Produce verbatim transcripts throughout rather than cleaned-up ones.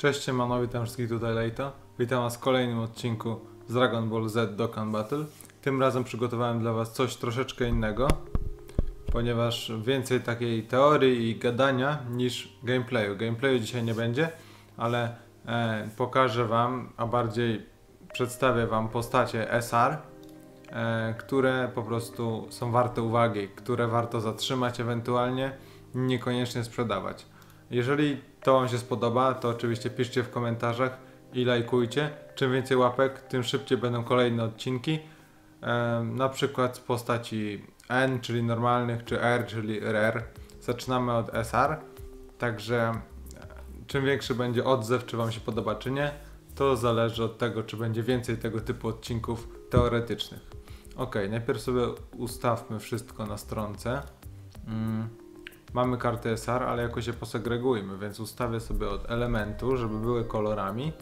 Cześć, siemano, witam wszystkich, tutaj Lejta. Witam was w kolejnym odcinku z Dragon Ball Z Dokkan Battle. Tym razem przygotowałem dla was coś troszeczkę innego, ponieważ więcej takiej teorii i gadania niż gameplayu. Gameplayu dzisiaj nie będzie, ale e, pokażę wam, a bardziej przedstawię wam postacie S R, e, które po prostu są warte uwagi, które warto zatrzymać, ewentualnie niekoniecznie sprzedawać. Jeżeli to wam się spodoba, to oczywiście piszcie w komentarzach i lajkujcie. Czym więcej łapek, tym szybciej będą kolejne odcinki. E, na przykład z postaci N, czyli normalnych, czy R, czyli Rare. Zaczynamy od S R. Także czym większy będzie odzew, czy wam się podoba, czy nie, to zależy od tego, czy będzie więcej tego typu odcinków teoretycznych. Ok, najpierw sobie ustawmy wszystko na stronce. Mm. Mamy karty S R, ale jakoś je posegregujmy, więc ustawię sobie od elementu, żeby były kolorami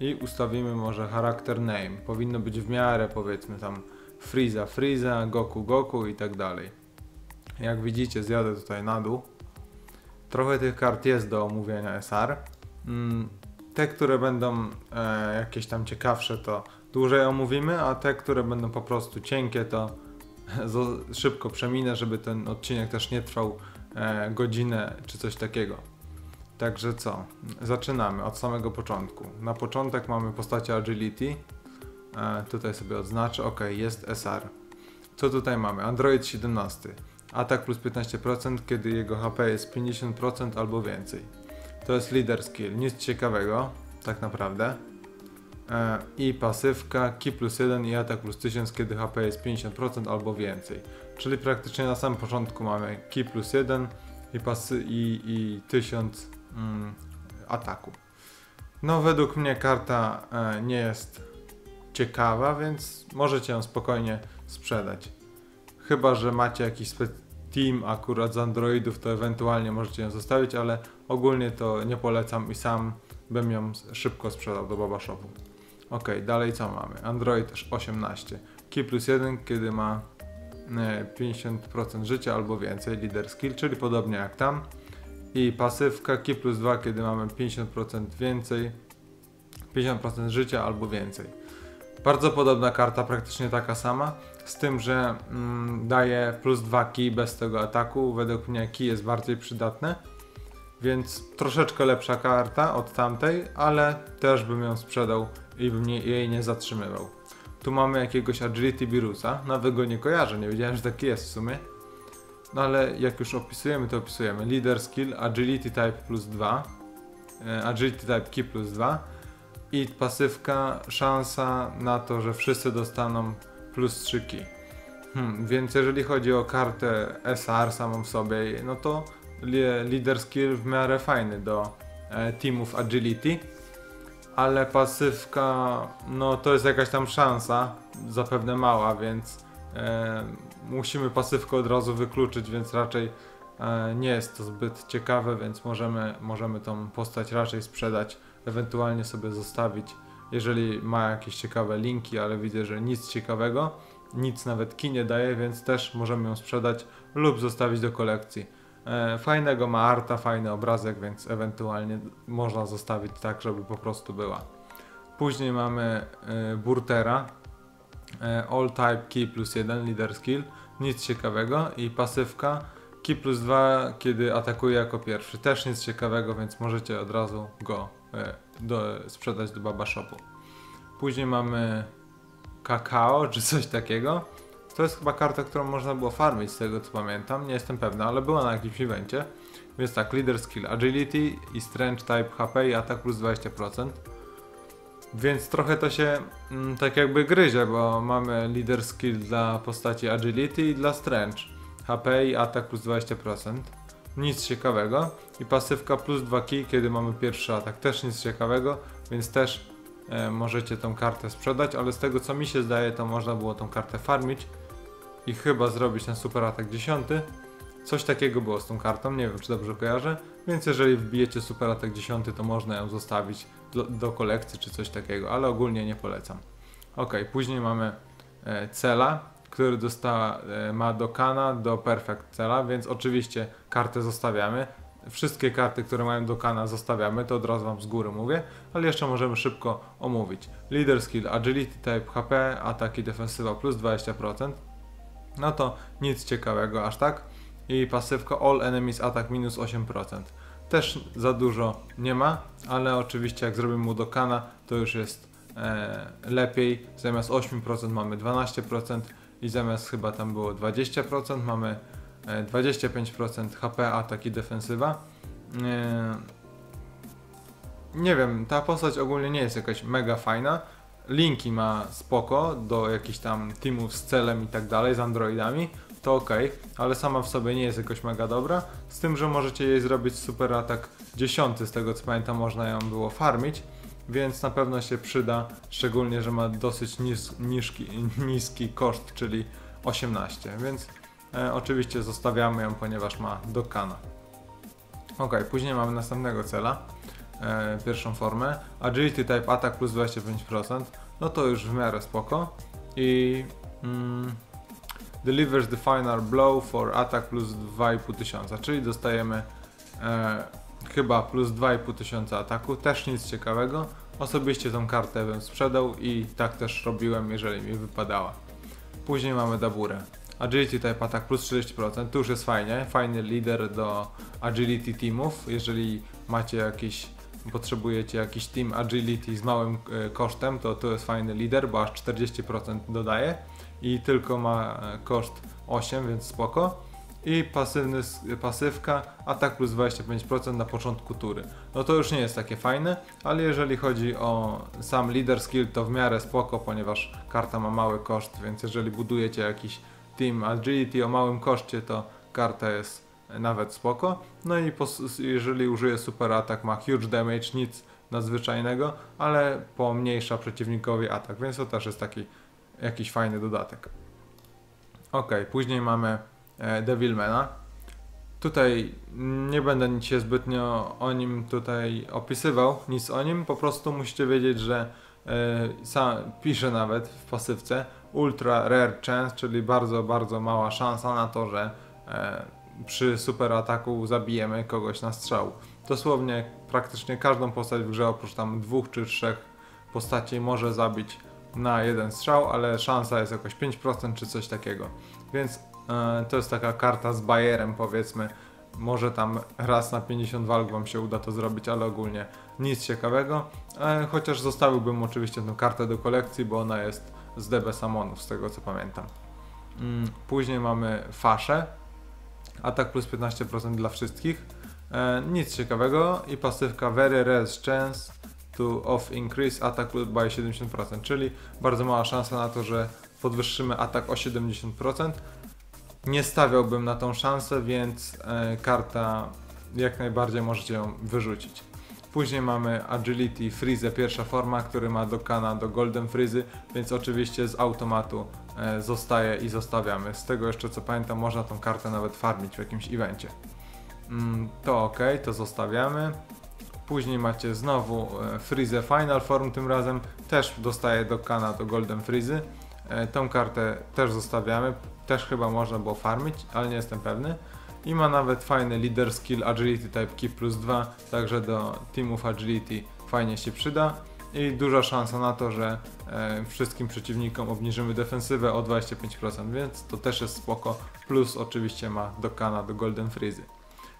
i ustawimy może charakter name. Powinno być w miarę, powiedzmy tam Frieza Frieza, Goku Goku i tak dalej. Jak widzicie, zjadę tutaj na dół. Trochę tych kart jest do omówienia S R. Te, które będą e, jakieś tam ciekawsze, to dłużej omówimy, a te, które będą po prostu cienkie, to szybko przeminę, żeby ten odcinek też nie trwał godzinę czy coś takiego. Także co? Zaczynamy od samego początku. Na początek mamy postacie Agility. E, tutaj sobie odznaczę. Ok, jest S R. Co tutaj mamy? Android siedemnaście. Atak plus piętnaście procent, kiedy jego H P jest pięćdziesiąt procent albo więcej. To jest Leader Skill. Nic ciekawego, tak naprawdę. E, I pasywka, Ki plus jeden i atak plus tysiąc, kiedy H P jest pięćdziesiąt procent albo więcej. Czyli praktycznie na samym początku mamy Ki plus jeden i, pasy, i, i tysiąc mm, ataku. No, według mnie karta e, nie jest ciekawa, więc możecie ją spokojnie sprzedać. Chyba że macie jakiś team akurat z Androidów, to ewentualnie możecie ją zostawić, ale ogólnie to nie polecam i sam bym ją szybko sprzedał do Baba Shopu. Ok, dalej co mamy? Android osiemnaście. Ki plus jeden, kiedy ma pięćdziesiąt procent życia albo więcej, Leader Skill, czyli podobnie jak tam. I pasywka Ki plus dwa, kiedy mamy pięćdziesiąt procent więcej, pięćdziesiąt procent życia albo więcej. Bardzo podobna karta, praktycznie taka sama, z tym, że mm, daje plus dwa Ki bez tego ataku. Według mnie Ki jest bardziej przydatne, więc troszeczkę lepsza karta od tamtej, ale też bym ją sprzedał i bym nie, jej nie zatrzymywał. Tu mamy jakiegoś Agility Beerusa, nawet go nie kojarzę, nie wiedziałem, że taki jest w sumie. No ale jak już opisujemy, to opisujemy. Leader Skill, Agility Type plus dwa, Agility Type Ki plus dwa i pasywka, szansa na to, że wszyscy dostaną plus trzy Ki. Hmm, więc jeżeli chodzi o kartę S R samą w sobie, no to Leader Skill w miarę fajny do e, teamów Agility. Ale pasywka, no to jest jakaś tam szansa, zapewne mała, więc e, musimy pasywkę od razu wykluczyć, więc raczej e, nie jest to zbyt ciekawe, więc możemy, możemy tą postać raczej sprzedać, ewentualnie sobie zostawić, jeżeli ma jakieś ciekawe linki, ale widzę, że nic ciekawego, nic nawet Ki nie daje, więc też możemy ją sprzedać lub zostawić do kolekcji. Fajnego ma arta, fajny obrazek, więc ewentualnie można zostawić tak, żeby po prostu była. Później mamy y, Burtera, y, All Type Ki plus jeden, Leader Skill, nic ciekawego i pasywka Ki plus dwa, kiedy atakuje jako pierwszy, też nic ciekawego, więc możecie od razu go y, do, sprzedać do Baba Shopu. Później mamy Kakao czy coś takiego. To jest chyba karta, którą można było farmić, z tego co pamiętam, nie jestem pewna, ale była na jakimś evencie. Więc tak, Leader Skill, Agility i Strength Type H P i atak plus dwadzieścia procent. Więc trochę to się mm, tak jakby gryzie, bo mamy Leader Skill dla postaci Agility i dla Strength H P i atak plus dwadzieścia procent. Nic ciekawego. I pasywka plus dwa Ki, kiedy mamy pierwszy atak, też nic ciekawego, więc też e, możecie tą kartę sprzedać, ale z tego co mi się zdaje, to można było tą kartę farmić i chyba zrobić na super atak dziesięć. Coś takiego było z tą kartą, nie wiem czy dobrze kojarzę, więc jeżeli wbijecie super atak dziesięć, to można ją zostawić do, do kolekcji czy coś takiego, ale ogólnie nie polecam. Ok, później mamy e, Cela, który dostała, e, ma do Kana, do Perfect Cela, więc oczywiście kartę zostawiamy. wszystkie karty, które mają do kana, zostawiamy, to od razu wam z góry mówię, ale jeszcze możemy szybko omówić. Leader Skill, Agility Type, H P, ataki, defensywa plus dwadzieścia procent. No to nic ciekawego aż tak. I pasywka All Enemies Attack minus osiem procent. Też za dużo nie ma, ale oczywiście jak zrobimy mu do kana, to już jest e, lepiej. Zamiast osiem procent mamy dwanaście procent i zamiast chyba tam było dwadzieścia procent mamy e, dwadzieścia pięć procent H P, atak i defensywa. E, nie wiem, ta postać ogólnie nie jest jakaś mega fajna. Linki ma spoko do jakichś tam teamów z celem i tak dalej, z androidami. To ok, ale sama w sobie nie jest jakoś mega dobra, z tym, że możecie jej zrobić super atak dziesiąty, z tego co pamiętam można ją było farmić, więc na pewno się przyda, szczególnie, że ma dosyć nis niski, niski koszt, czyli osiemnaście, więc e, oczywiście zostawiamy ją, ponieważ ma Dokkana. Ok, później mamy następnego cela, e, pierwszą formę, Agility Type Attack plus dwadzieścia pięć procent, no to już w miarę spoko i... Mm, Delivers the final blow for attack plus dwa i pół tysiąca, czyli dostajemy e, chyba plus dwa i pół tysiąca ataku, też nic ciekawego. Osobiście tą kartę bym sprzedał i tak też robiłem, jeżeli mi wypadała. Później mamy Daburę. Agility Type Attack plus trzydzieści procent, to już jest fajnie, fajny lider do agility teamów. Jeżeli macie jakiś, potrzebujecie jakiś team agility z małym e, kosztem, to to jest fajny lider, bo aż czterdzieści procent dodaje. I tylko ma koszt osiem, więc spoko. I pasywny, pasywka, atak plus dwadzieścia pięć procent na początku tury. No to już nie jest takie fajne, ale jeżeli chodzi o sam leader skill, to w miarę spoko, ponieważ karta ma mały koszt, więc jeżeli budujecie jakiś team agility o małym koszcie, to karta jest nawet spoko. No i jeżeli użyje super atak, ma huge damage, nic nadzwyczajnego, ale pomniejsza przeciwnikowi atak, więc to też jest taki jakiś fajny dodatek. Ok, później mamy e, Devilmana. Tutaj nie będę się zbytnio o nim tutaj opisywał, nic o nim, po prostu musicie wiedzieć, że e, sam pisze nawet w pasywce Ultra Rare Chance, czyli bardzo, bardzo mała szansa na to, że e, przy super ataku zabijemy kogoś na strzał. Dosłownie praktycznie każdą postać w grze oprócz tam dwóch czy trzech postaci może zabić na jeden strzał, ale szansa jest jakoś pięć procent czy coś takiego, więc yy, to jest taka karta z bajerem, powiedzmy, może tam raz na pięćdziesiąt walk wam się uda to zrobić, ale ogólnie nic ciekawego, yy, chociaż zostawiłbym oczywiście tę kartę do kolekcji, bo ona jest z D B Samonów, z tego co pamiętam. Yy, później mamy Faszę, atak plus piętnaście procent dla wszystkich, yy, nic ciekawego i pasywka Very Rare Chance to off increase attack by siedemdziesiąt procent, czyli bardzo mała szansa na to, że podwyższymy atak o siedemdziesiąt procent. Nie stawiałbym na tą szansę, więc e, karta jak najbardziej możecie ją wyrzucić. Później mamy Agility Freeze, pierwsza forma, który ma do kana do Golden Freezy, więc oczywiście z automatu e, zostaje i zostawiamy. Z tego jeszcze co pamiętam, można tą kartę nawet farmić w jakimś evencie. Mm, to ok, to zostawiamy. Później macie znowu Freeze Final Form, tym razem też dostaje do kana do Golden Freezy. Tą kartę też zostawiamy, też chyba można było farmić, ale nie jestem pewny. I ma nawet fajny Leader Skill Agility Type Key plus dwa, także do teamów agility fajnie się przyda. I duża szansa na to, że wszystkim przeciwnikom obniżymy defensywę o dwadzieścia pięć procent, więc to też jest spoko, plus oczywiście ma do kana do Golden Freezy.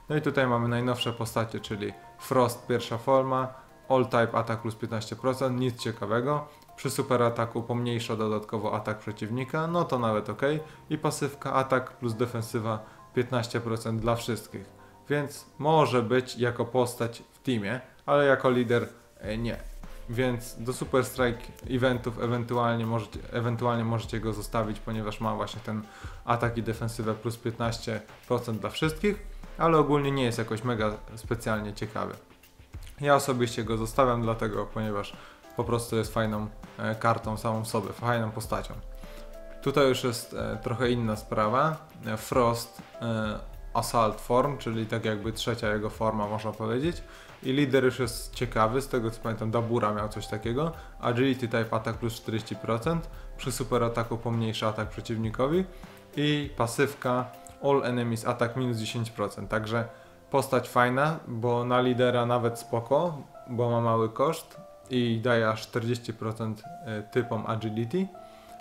No i tutaj mamy najnowsze postacie, czyli Frost pierwsza forma, All Type atak plus piętnaście procent, nic ciekawego. Przy super ataku pomniejsza dodatkowo atak przeciwnika, no to nawet ok. I pasywka atak plus defensywa piętnaście procent dla wszystkich. Więc może być jako postać w teamie, ale jako lider nie. Więc do Super Strike eventów ewentualnie możecie, ewentualnie możecie go zostawić, ponieważ ma właśnie ten atak i defensywę plus piętnaście procent dla wszystkich. Ale ogólnie nie jest jakoś mega specjalnie ciekawy. Ja osobiście go zostawiam dlatego, ponieważ po prostu jest fajną e, kartą samą w sobie, fajną postacią. Tutaj już jest e, trochę inna sprawa. Frost e, Assault Form, czyli tak jakby trzecia jego forma można powiedzieć. I lider już jest ciekawy, z tego co pamiętam Dabura miał coś takiego. Agility Type Attack plus czterdzieści procent. Przy super ataku pomniejsza atak przeciwnikowi. I pasywka All Enemies Attack minus dziesięć procent, także Postać fajna, bo na lidera nawet spoko, bo ma mały koszt i daje aż czterdzieści procent typom agility,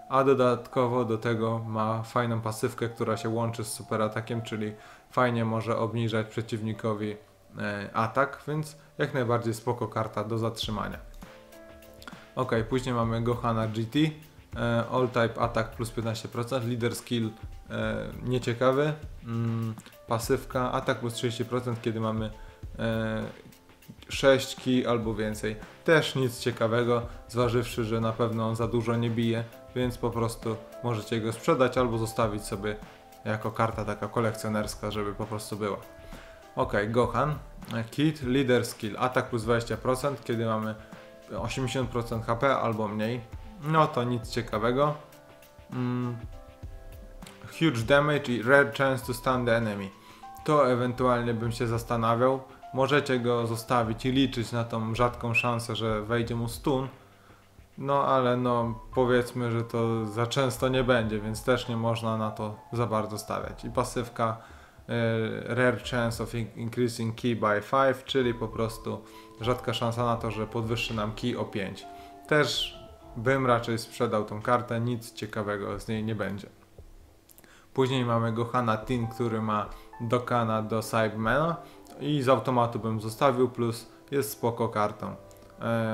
a dodatkowo do tego ma fajną pasywkę, która się łączy z superatakiem, czyli fajnie może obniżać przeciwnikowi atak, więc jak najbardziej spoko karta do zatrzymania. Ok, później mamy Gohana G T, all type atak plus piętnaście procent, leader skill nieciekawy, pasywka atak plus trzydzieści procent, kiedy mamy sześć ki albo więcej. Też nic ciekawego, zważywszy, że na pewno on za dużo nie bije, więc po prostu możecie go sprzedać albo zostawić sobie jako karta taka kolekcjonerska, żeby po prostu była. Ok, Gohan, Kit, leader skill, atak plus dwadzieścia procent, kiedy mamy osiemdziesiąt procent H P albo mniej. No to nic ciekawego. Hmm. Huge damage i rare chance to stun the enemy. To ewentualnie bym się zastanawiał. Możecie go zostawić i liczyć na tą rzadką szansę, że wejdzie mu stun. No ale no powiedzmy, że to za często nie będzie, więc też nie można na to za bardzo stawiać. I pasywka Rare Chance of Increasing Key by pięć, czyli po prostu rzadka szansa na to, że podwyższy nam key o pięć. Też bym raczej sprzedał tą kartę, nic ciekawego z niej nie będzie. Później mamy Gohana Tien, który ma Dokana do Cybemana i z automatu bym zostawił, plus jest spoko kartą.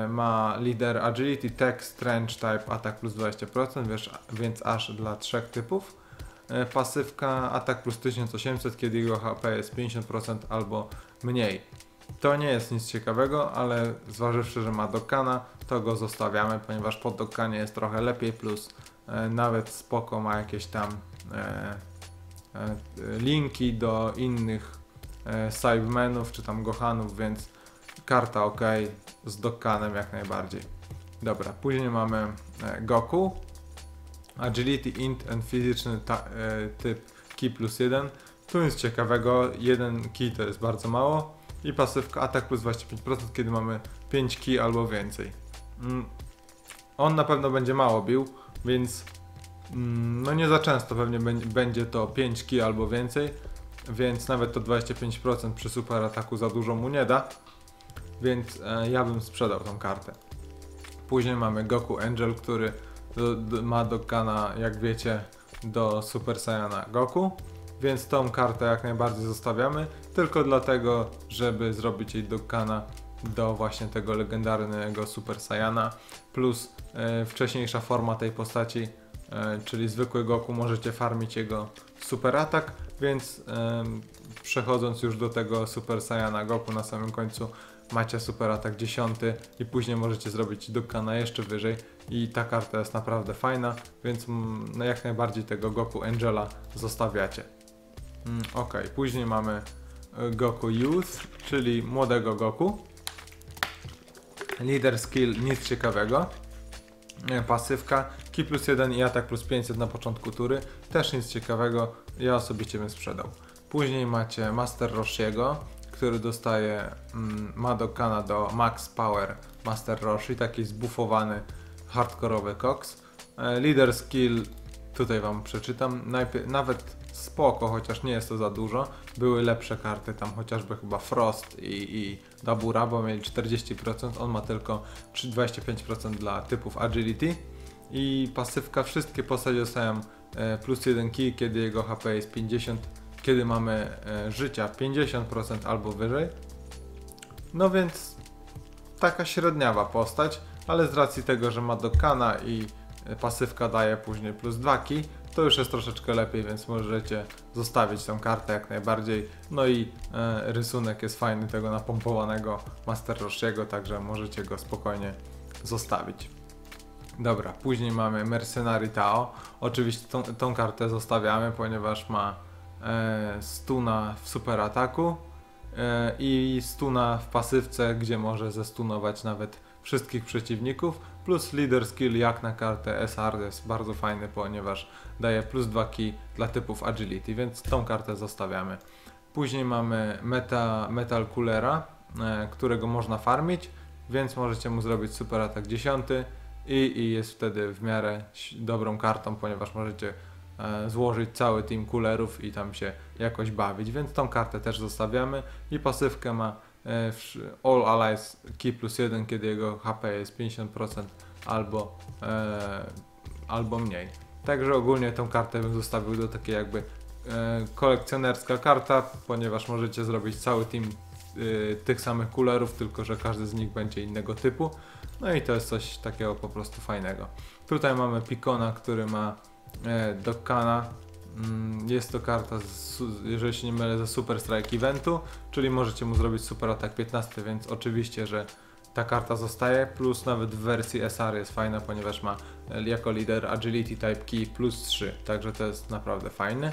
Ma Leader Agility, Tech, Strange Type, atak plus dwadzieścia procent, więc aż dla trzech typów. Pasywka atak plus tysiąc osiemset, kiedy jego H P jest pięćdziesiąt procent albo mniej. To nie jest nic ciekawego, ale zważywszy, że ma Dokkana, to go zostawiamy, ponieważ pod Dokkanie jest trochę lepiej, plus e, nawet spoko ma jakieś tam e, e, linki do innych e, Cybermenów czy tam Gohanów, więc karta ok, z Dokkanem jak najbardziej. Dobra, później mamy e, Goku. Agility, int and fizyczny ta, e, typ ki plus jeden. Tu nic ciekawego, jeden ki to jest bardzo mało. I pasywka atak plus dwadzieścia pięć procent, kiedy mamy pięć ki albo więcej. Mm. On na pewno będzie mało bił, więc mm, no nie za często pewnie będzie to pięć ki albo więcej. Więc nawet to dwadzieścia pięć procent przy super ataku za dużo mu nie da. Więc e, ja bym sprzedał tą kartę. Później mamy Goku Angel, który Do, do, ma Dokkana, jak wiecie, do Super Saiyana Goku, więc tą kartę jak najbardziej zostawiamy, tylko dlatego, żeby zrobić jej Dokkana do właśnie tego legendarnego Super Saiyana, plus e, wcześniejsza forma tej postaci, e, czyli zwykły Goku, możecie farmić jego super atak, więc e, przechodząc już do tego Super Saiyana Goku na samym końcu, macie super atak dziesięć i później możecie zrobić Dokkana jeszcze wyżej i ta karta jest naprawdę fajna, więc no jak najbardziej tego Goku Angela zostawiacie. Mm, ok, później mamy Goku Youth, czyli młodego Goku. Leader skill, nic ciekawego. Pasywka, ki plus jeden i atak plus pięćset na początku tury, też nic ciekawego, ja osobiście bym sprzedał. Później macie Master Roshiego, który dostaje mm, Madokkana do Max Power Master Roshi, taki zbufowany, hardkorowy koks. E, leader skill, tutaj wam przeczytam, najpierw, nawet spoko, chociaż nie jest to za dużo. Były lepsze karty, tam chociażby chyba Frost i, i Dabura, bo mieli czterdzieści procent, on ma tylko dwadzieścia pięć procent dla typów agility. I pasywka, wszystkie postacie dostają e, plus jeden key, kiedy jego H P jest pięćdziesiąt procent. Kiedy mamy e, życia pięćdziesiąt procent albo wyżej. No więc taka średniawa postać, ale z racji tego, że ma Dokkana i e, pasywka daje później plus dwa ki, to już jest troszeczkę lepiej, więc możecie zostawić tą kartę jak najbardziej. No i e, rysunek jest fajny tego napompowanego Master Roshiego, także możecie go spokojnie zostawić. Dobra, później mamy Mercenary Tao. Oczywiście tą, tą kartę zostawiamy, ponieważ ma stuna w super ataku i stuna w pasywce, gdzie może zestunować nawet wszystkich przeciwników, plus leader skill jak na kartę S R jest bardzo fajny, ponieważ daje plus dwa ki dla typów agility, więc tą kartę zostawiamy. Później mamy meta, Metal Coolera, którego można farmić, więc możecie mu zrobić super atak dziesięć i, i jest wtedy w miarę dobrą kartą, ponieważ możecie złożyć cały team coolerów i tam się jakoś bawić, więc tą kartę też zostawiamy i pasywkę ma All Allies Key plus jeden, kiedy jego H P jest pięćdziesiąt procent albo, e, albo mniej. Także ogólnie tą kartę bym zostawił do takiej jakby e, kolekcjonerska karta, ponieważ możecie zrobić cały team e, tych samych coolerów, tylko że każdy z nich będzie innego typu. No i to jest coś takiego po prostu fajnego. Tutaj mamy Pikona, który ma e, Dokkana. Jest to karta, z, jeżeli się nie mylę, ze Super Strike Eventu, czyli możecie mu zrobić Super Atak piętnaście, więc oczywiście, że ta karta zostaje, plus nawet w wersji S R jest fajna, ponieważ ma jako lider Agility Type Key plus trzy, także to jest naprawdę fajne.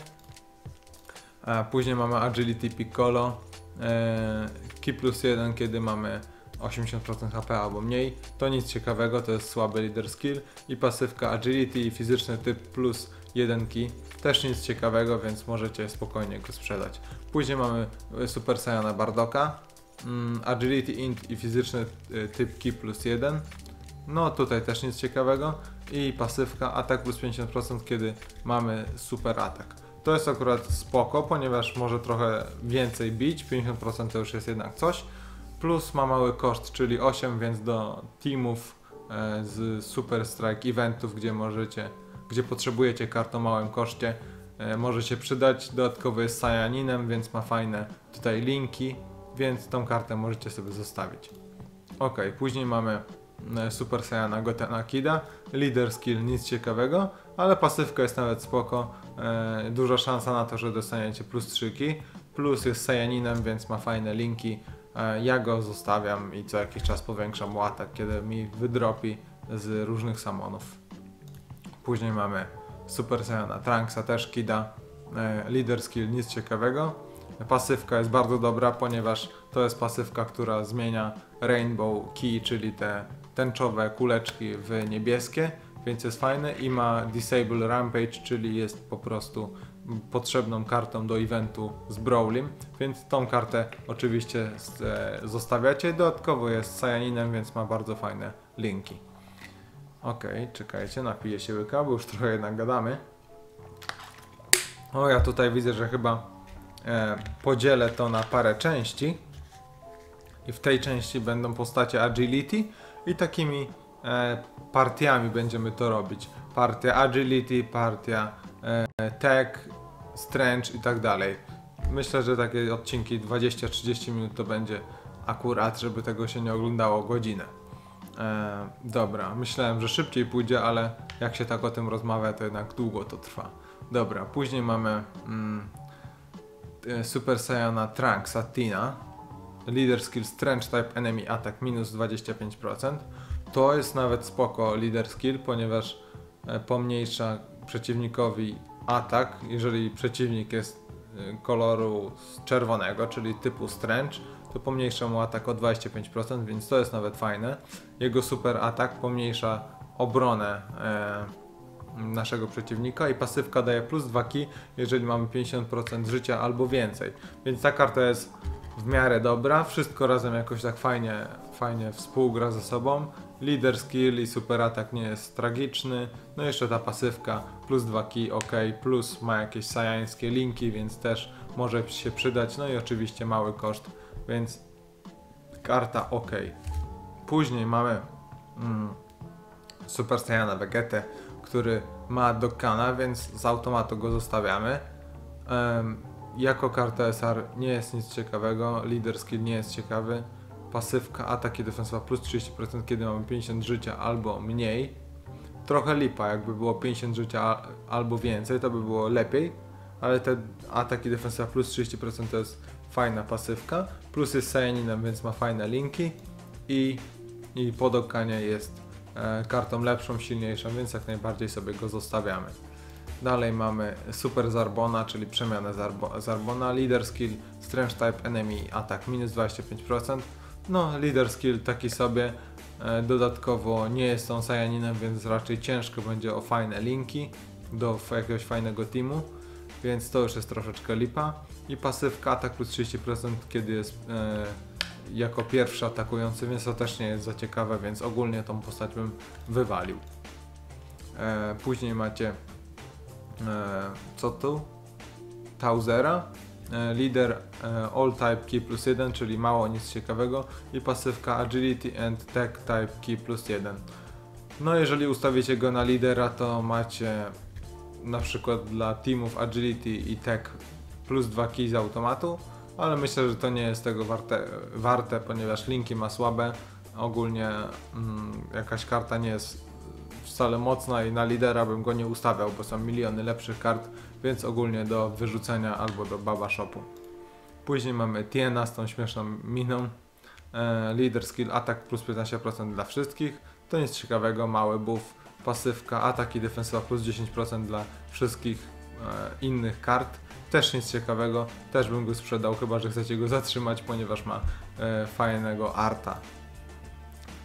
A później mamy Agility Piccolo, e, Key plus jeden, kiedy mamy osiemdziesiąt procent H P albo mniej, to nic ciekawego, to jest słaby lider skill i pasywka Agility i fizyczny typ plus jeden key. Też nic ciekawego, więc możecie spokojnie go sprzedać. Później mamy Super Saiyana Bardocka, Agility Int i fizyczny typ Ki plus jeden. No tutaj też nic ciekawego. I pasywka Atak plus pięćdziesiąt procent, kiedy mamy Super Atak. To jest akurat spoko, ponieważ może trochę więcej bić, pięćdziesiąt procent to już jest jednak coś. Plus ma mały koszt, czyli osiem, więc do teamów z Super Strike Eventów, gdzie możecie... gdzie potrzebujecie kart o małym koszcie, e, może się przydać. Dodatkowo jest Saiyaninem, więc ma fajne tutaj linki, więc tą kartę możecie sobie zostawić. Ok, później mamy e, Super Saiyana Gotenakida, lider skill, nic ciekawego, ale pasywka jest nawet spoko, e, duża szansa na to, że dostaniecie plus trzy ki, plus jest Saiyaninem, więc ma fajne linki, e, ja go zostawiam i co jakiś czas powiększam mu atak, kiedy mi wydropi z różnych samonów. Później mamy Super Saiyana Trunksa, też Kida, e, lider skill, nic ciekawego. Pasywka jest bardzo dobra, ponieważ to jest pasywka, która zmienia Rainbow Key, czyli te tęczowe kuleczki w niebieskie, więc jest fajne i ma Disable Rampage, czyli jest po prostu potrzebną kartą do eventu z Brawlim, więc tą kartę oczywiście z, e, zostawiacie. Dodatkowo jest Saiyaninem, więc ma bardzo fajne linki. Okej, okay, czekajcie, napiję się łyka, bo już trochę jednak gadamy. O, ja tutaj widzę, że chyba e, podzielę to na parę części. I w tej części będą postacie Agility i takimi e, partiami będziemy to robić. Partia Agility, partia e, Tech, Strength i tak dalej. Myślę, że takie odcinki dwadzieścia trzydzieści minut to będzie akurat, żeby tego się nie oglądało godzinę. E, dobra, myślałem, że szybciej pójdzie, ale jak się tak o tym rozmawia, to jednak długo to trwa. Dobra, później mamy mm, Super Saiyana Trunksa Tina, lider skill Strength Type Enemy Attack minus dwadzieścia pięć procent. To jest nawet spoko lider skill, ponieważ e, pomniejsza przeciwnikowi atak, jeżeli przeciwnik jest e, koloru czerwonego, czyli typu Strength, to pomniejsza mu atak o dwadzieścia pięć procent, więc to jest nawet fajne. Jego super atak pomniejsza obronę e, naszego przeciwnika i pasywka daje plus dwa ki, jeżeli mamy pięćdziesiąt procent życia albo więcej. Więc ta karta jest w miarę dobra, wszystko razem jakoś tak fajnie, fajnie współgra ze sobą. Lider skill i super atak nie jest tragiczny. No i jeszcze ta pasywka, plus dwa ki, ok, plus ma jakieś sajańskie linki, więc też może się przydać. No i oczywiście mały koszt, więc karta ok. Później mamy mm, Super Saiyana Vegetę, który ma Dokkana, więc z automatu go zostawiamy. Um, jako karta S R nie jest nic ciekawego, lider skill nie jest ciekawy. Pasywka ataki defensywa plus trzydzieści procent, kiedy mamy pięćdziesiąt życia albo mniej. Trochę lipa, jakby było pięćdziesiąt życia albo więcej, to by było lepiej, ale te ataki defensywa plus trzydzieści procent to jest fajna pasywka, plus jest Saiyaninem, więc ma fajne linki i, i po Dokkanie jest e, kartą lepszą, silniejszą, więc jak najbardziej sobie go zostawiamy. Dalej mamy Super Zarbona, czyli przemianę Zarbo Zarbona, Leader Skill, Strength Type Enemy Attack minus dwadzieścia pięć procent. No, Leader Skill taki sobie, e, dodatkowo nie jest on Saiyaninem, więc raczej ciężko będzie o fajne linki do jakiegoś fajnego teamu, więc to już jest troszeczkę lipa. I pasywka atak plus trzydzieści procent, kiedy jest e, jako pierwszy atakujący, więc to też nie jest za ciekawe, więc ogólnie tą postać bym wywalił. E, później macie e, co tu? Tauzera, e, lider e, All Type Ki plus jeden, czyli mało nic ciekawego, i pasywka Agility and Tech Type Ki plus jeden. No jeżeli ustawicie go na lidera, to macie na przykład dla teamów Agility i Tech plus dwa Ki z automatu, ale myślę, że to nie jest tego warte, warte ponieważ linki ma słabe. Ogólnie mm, jakaś karta nie jest wcale mocna i na lidera bym go nie ustawiał, bo są miliony lepszych kart, więc ogólnie do wyrzucenia albo do Baba Shopu. Później mamy Tiena z tą śmieszną miną. E, lider skill atak plus piętnaście procent dla wszystkich. To nic ciekawego, mały buff, pasywka, atak i defensywa plus dziesięć procent dla wszystkich e, innych kart. Też nic ciekawego, też bym go sprzedał, chyba że chcecie go zatrzymać, ponieważ ma e, fajnego arta.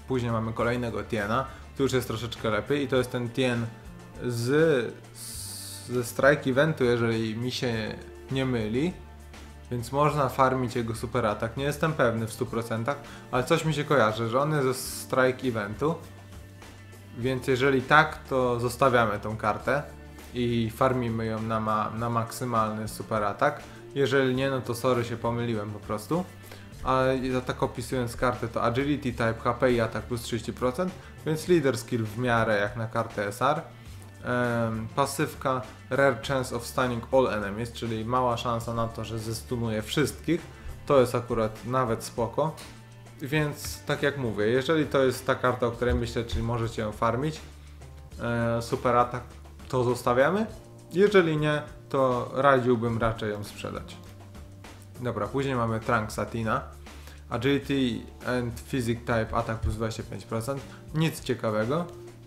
Później mamy kolejnego Tiena, tu już jest troszeczkę lepiej i to jest ten Tien z, z, ze Strike Eventu, jeżeli mi się nie myli, więc można farmić jego super atak. Nie jestem pewny w stu procentach, ale coś mi się kojarzy, że on jest ze Strike Eventu, więc jeżeli tak, to zostawiamy tą kartę i farmimy ją na, ma, na maksymalny super atak. Jeżeli nie, no to sorry, się pomyliłem po prostu. A tak opisując kartę, to Agility Type, H P i atak plus trzydzieści procent, więc Leader Skill w miarę jak na kartę S R. Ehm, pasywka Rare Chance of Stunning All Enemies, czyli mała szansa na to, że zestunuje wszystkich. To jest akurat nawet spoko. Więc tak jak mówię, jeżeli to jest ta karta, o której myślę, czyli możecie ją farmić, ehm, super atak, to zostawiamy. Jeżeli nie, to radziłbym raczej ją sprzedać. Dobra, później mamy Trunksa Tina, Agility and Physic Type, atak plus dwadzieścia pięć procent, nic ciekawego,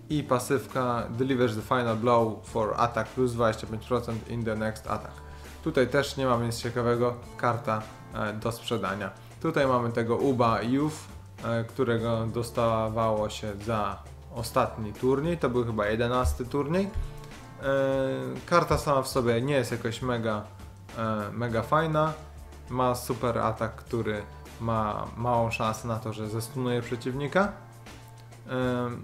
i pasywka Delivers the Final Blow for attack plus dwadzieścia pięć procent in the next attack. Tutaj też nie mamy nic ciekawego, karta e, do sprzedania. Tutaj mamy tego Uuba i Uub, e, którego dostawało się za ostatni turniej, to był chyba jedenasty turniej. E, karta sama w sobie nie jest jakoś mega, e, mega fajna. Ma super atak, który ma małą szansę na to, że zestunuje przeciwnika.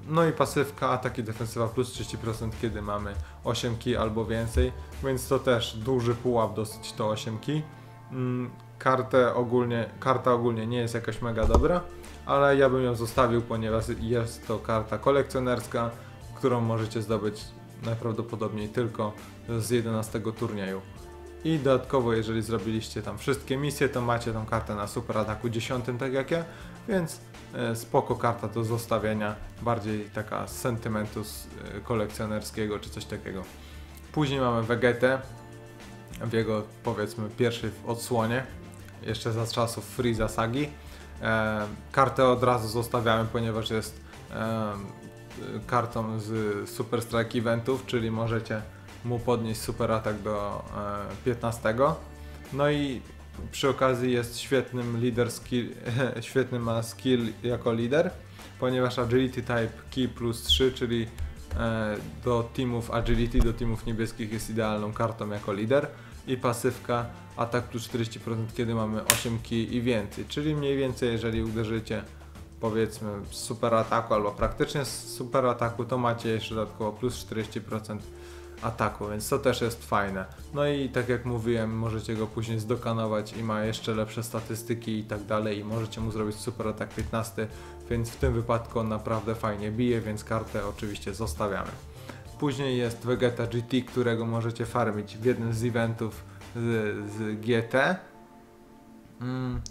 No i pasywka, atak i defensywa plus trzydzieści procent, kiedy mamy osiem ki albo więcej, więc to też duży pułap dosyć, to osiem ki. Kartę ogólnie, karta ogólnie nie jest jakaś mega dobra, ale ja bym ją zostawił, ponieważ jest to karta kolekcjonerska, którą możecie zdobyć najprawdopodobniej tylko z jedenastego turnieju. I dodatkowo, jeżeli zrobiliście tam wszystkie misje, to macie tą kartę na super ataku dziesiątym, tak jak ja, więc spoko karta do zostawienia, bardziej taka z sentymentu kolekcjonerskiego czy coś takiego. Później mamy Vegetę w jego, powiedzmy, pierwszej odsłonie, jeszcze za czasów Frieza Sagi. Kartę od razu zostawiamy, ponieważ jest kartą z Super Strike Eventów, czyli możecie mu podnieść super atak do piętnastego. No i przy okazji jest świetnym lider skill, świetny ma skill jako lider, ponieważ Agility Type Ki plus trzy, czyli do teamów Agility, do teamów niebieskich jest idealną kartą jako lider, i pasywka atak plus czterdzieści procent, kiedy mamy osiem Ki i więcej, czyli mniej więcej jeżeli uderzycie, powiedzmy, z super ataku albo praktycznie z super ataku, to macie jeszcze dodatkowo plus czterdzieści procent ataku, więc to też jest fajne. No i tak jak mówiłem, możecie go później zdokanować i ma jeszcze lepsze statystyki i tak dalej, i możecie mu zrobić super atak piętnasty, więc w tym wypadku on naprawdę fajnie bije, więc kartę oczywiście zostawiamy. Później jest Vegeta G T, którego możecie farmić w jednym z eventów z, z G T. Hmm,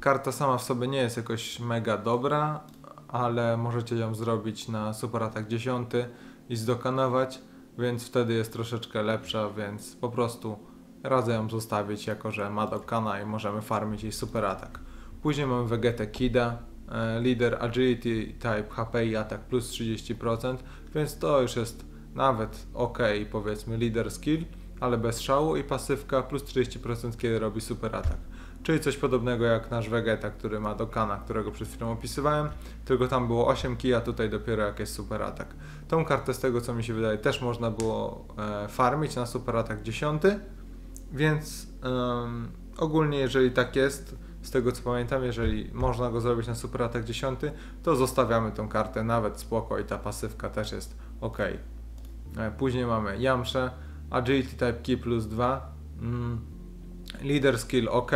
karta sama w sobie nie jest jakoś mega dobra, ale możecie ją zrobić na super atak dziesiąty i zdokanować, więc wtedy jest troszeczkę lepsza, więc po prostu radzę ją zostawić, jako że ma Dokkana i możemy farmić jej super atak. Później mamy Vegetę Kida, e, lider Agility Type, H P i atak plus trzydzieści procent, więc to już jest nawet ok, powiedzmy, lider skill, ale bez szału, i pasywka plus trzydzieści procent, kiedy robi super atak. Czyli coś podobnego jak nasz Vegeta, który ma Dokkana, którego przed chwilą opisywałem, tylko tam było osiem ki, a tutaj dopiero jakieś super atak. Tą kartę, z tego co mi się wydaje, też można było e, farmić na super atak dziesiąty, więc ym, ogólnie jeżeli tak jest, z tego co pamiętam, jeżeli można go zrobić na super atak dziesiąty, to zostawiamy tą kartę, nawet spoko, i ta pasywka też jest ok. E, później mamy Yamcha, Agility Type Key plus dwa. Mm. Leader Skill ok.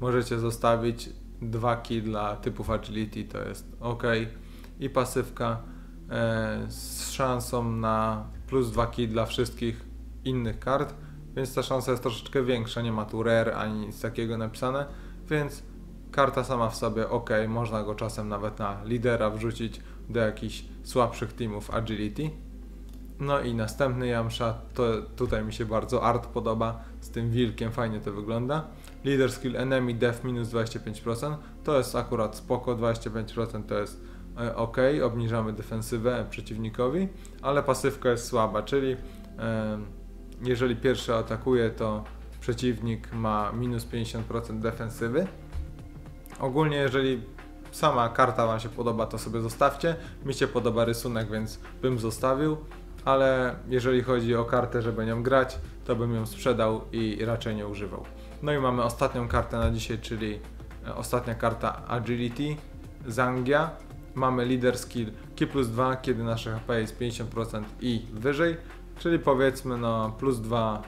Możecie zostawić dwa key dla typów Agility, to jest ok. I pasywka e, z szansą na plus dwa key dla wszystkich innych kart. Więc ta szansa jest troszeczkę większa, nie ma tu rare ani nic takiego napisane. Więc karta sama w sobie ok, można go czasem nawet na lidera wrzucić do jakichś słabszych teamów Agility. No i następny Yamcha, to tutaj mi się bardzo art podoba, z tym wilkiem fajnie to wygląda. Leader Skill Enemy Def minus dwadzieścia pięć procent, to jest akurat spoko, dwadzieścia pięć procent to jest ok, obniżamy defensywę przeciwnikowi, ale pasywka jest słaba, czyli e, jeżeli pierwszy atakuje, to przeciwnik ma minus pięćdziesiąt procent defensywy. Ogólnie jeżeli sama karta wam się podoba, to sobie zostawcie, mi się podoba rysunek, więc bym zostawił. Ale jeżeli chodzi o kartę, żeby nią grać, to bym ją sprzedał i raczej nie używał. No i mamy ostatnią kartę na dzisiaj, czyli ostatnia karta Agility, Zangya. Mamy Leader Skill Ki plus dwa, kiedy nasze H P jest pięćdziesiąt procent i wyżej, czyli powiedzmy no plus dwa,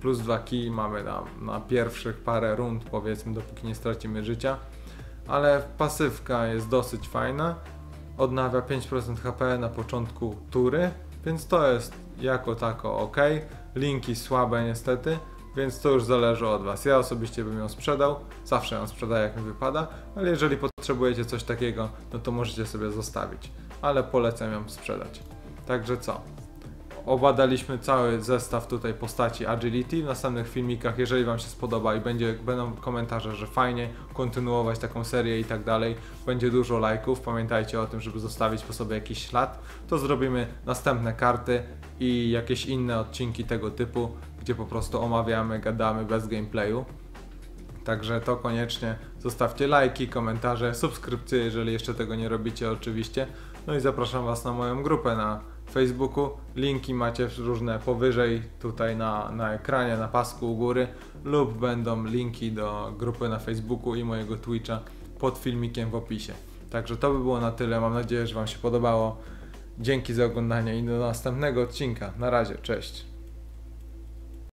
plus dwa Ki mamy na, na pierwszych parę rund, powiedzmy, dopóki nie stracimy życia. Ale pasywka jest dosyć fajna, odnawia pięć procent H P na początku tury. Więc to jest jako tako ok, linki słabe niestety, więc to już zależy od was. Ja osobiście bym ją sprzedał, zawsze ją sprzedaję jak mi wypada, ale jeżeli potrzebujecie coś takiego, no to możecie sobie zostawić, ale polecam ją sprzedać. Także co, obadaliśmy cały zestaw tutaj postaci Agility. W następnych filmikach, jeżeli wam się spodoba i będzie, będą komentarze, że fajnie kontynuować taką serię i tak dalej, będzie dużo lajków, pamiętajcie o tym, żeby zostawić po sobie jakiś ślad, to zrobimy następne karty i jakieś inne odcinki tego typu, gdzie po prostu omawiamy, gadamy bez gameplayu. Także to koniecznie zostawcie lajki, komentarze, subskrypcje, jeżeli jeszcze tego nie robicie oczywiście. No i zapraszam was na moją grupę na Facebooku, linki macie różne powyżej tutaj na, na ekranie, na pasku u góry, lub będą linki do grupy na Facebooku i mojego Twitcha pod filmikiem w opisie. Także to by było na tyle, mam nadzieję, że wam się podobało. Dzięki za oglądanie i do następnego odcinka. Na razie, cześć!